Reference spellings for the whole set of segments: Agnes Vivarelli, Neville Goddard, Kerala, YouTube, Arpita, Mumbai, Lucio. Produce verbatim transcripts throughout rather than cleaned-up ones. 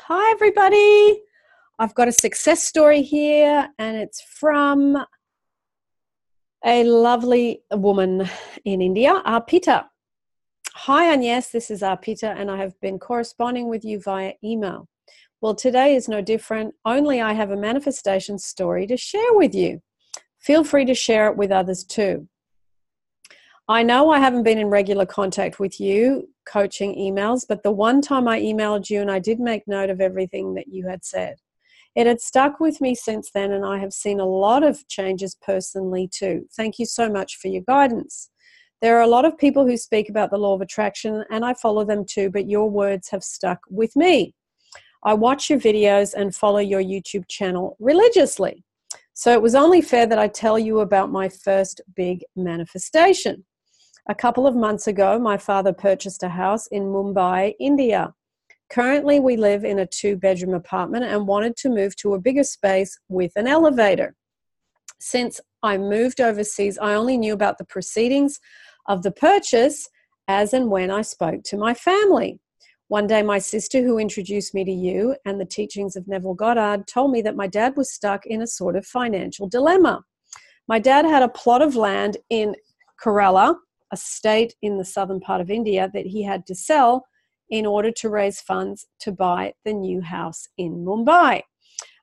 Hi, everybody. I've got a success story here, and it's from a lovely woman in India, Arpita. Hi, Agnes. This is Arpita, and I have been corresponding with you via email. Well, today is no different, only I have a manifestation story to share with you. Feel free to share it with others too. I know I haven't been in regular contact with you, coaching emails, but the one time I emailed you and I did make note of everything that you had said. It had stuck with me since then, and I have seen a lot of changes personally too. Thank you so much for your guidance. There are a lot of people who speak about the law of attraction, and I follow them too, but your words have stuck with me. I watch your videos and follow your YouTube channel religiously. So it was only fair that I tell you about my first big manifestation. A couple of months ago, my father purchased a house in Mumbai, India. Currently, we live in a two-bedroom apartment and wanted to move to a bigger space with an elevator. Since I moved overseas, I only knew about the proceedings of the purchase as and when I spoke to my family. One day, my sister, who introduced me to you and the teachings of Neville Goddard, told me that my dad was stuck in a sort of financial dilemma. My dad had a plot of land in Kerala, a state in the southern part of India, that he had to sell in order to raise funds to buy the new house in Mumbai.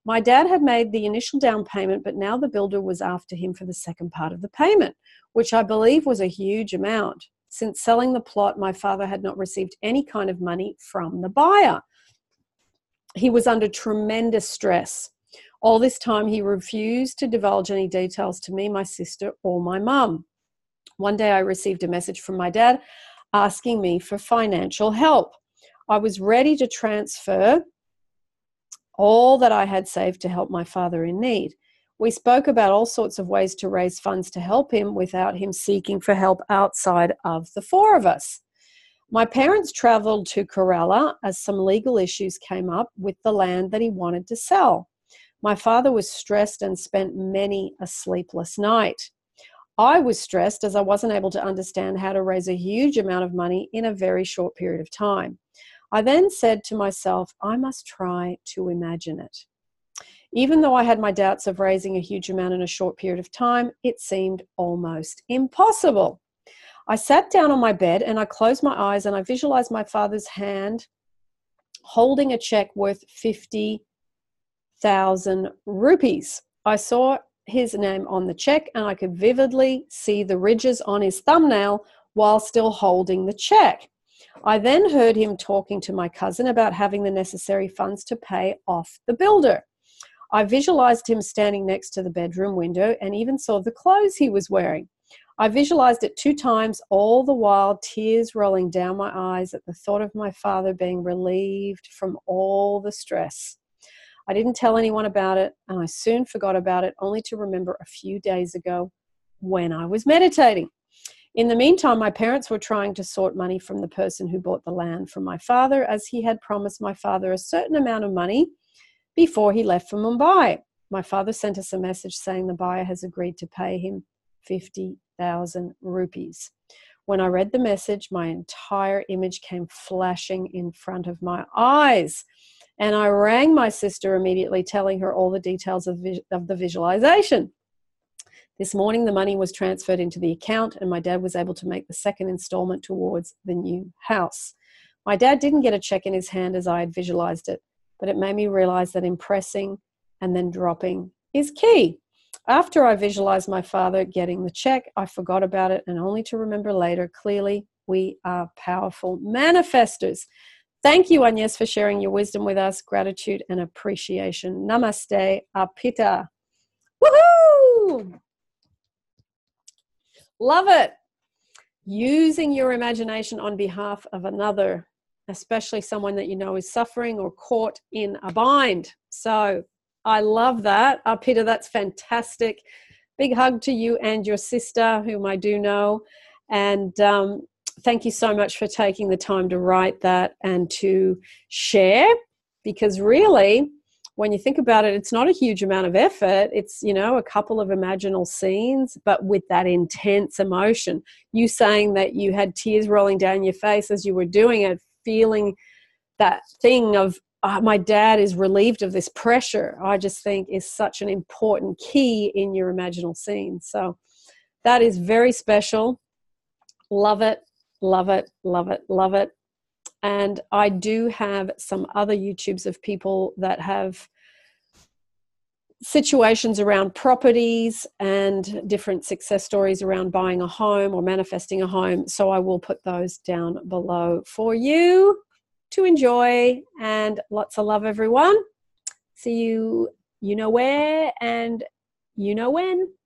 My dad had made the initial down payment, but now the builder was after him for the second part of the payment, which I believe was a huge amount. Since selling the plot, my father had not received any kind of money from the buyer. He was under tremendous stress. All this time, he refused to divulge any details to me, my sister, or my mum. One day, I received a message from my dad asking me for financial help. I was ready to transfer all that I had saved to help my father in need. We spoke about all sorts of ways to raise funds to help him without him seeking for help outside of the four of us. My parents traveled to Kerala as some legal issues came up with the land that he wanted to sell. My father was stressed and spent many a sleepless night. I was stressed as I wasn't able to understand how to raise a huge amount of money in a very short period of time. I then said to myself, I must try to imagine it. Even though I had my doubts of raising a huge amount in a short period of time, it seemed almost impossible. I sat down on my bed and I closed my eyes and I visualized my father's hand holding a check worth fifty thousand rupees. I saw his name on the check and I could vividly see the ridges on his thumbnail while still holding the check. I then heard him talking to my cousin about having the necessary funds to pay off the builder. I visualized him standing next to the bedroom window and even saw the clothes he was wearing. I visualized it two times, all the while tears rolling down my eyes at the thought of my father being relieved from all the stress. I didn't tell anyone about it, and I soon forgot about it, only to remember a few days ago when I was meditating. In the meantime, my parents were trying to sort money from the person who bought the land from my father, as he had promised my father a certain amount of money before he left for Mumbai. My father sent us a message saying the buyer has agreed to pay him fifty thousand rupees. When I read the message, my entire image came flashing in front of my eyes, and I rang my sister immediately, telling her all the details of the visualization. This morning, the money was transferred into the account and my dad was able to make the second installment towards the new house. My dad didn't get a check in his hand as I had visualized it, but it made me realize that impressing and then dropping is key. After I visualized my father getting the check, I forgot about it and only to remember later, clearly we are powerful manifestors. Thank you, Agnes, for sharing your wisdom with us, gratitude and appreciation. Namaste, Arpita. Woohoo! Love it. Using your imagination on behalf of another, especially someone that you know is suffering or caught in a bind. So I love that. Arpita, that's fantastic. Big hug to you and your sister, whom I do know. And um, thank you so much for taking the time to write that and to share, because really, when you think about it, it's not a huge amount of effort. It's, you know, a couple of imaginal scenes, but with that intense emotion. You saying that you had tears rolling down your face as you were doing it, feeling that thing of uh, my dad is relieved of this pressure, I just think is such an important key in your imaginal scene. So that is very special. Love it, love it, love it, love it. And I do have some other YouTubes of people that have situations around properties and different success stories around buying a home or manifesting a home. So I will put those down below for you to enjoy, and lots of love, everyone. See you, you know where and you know when.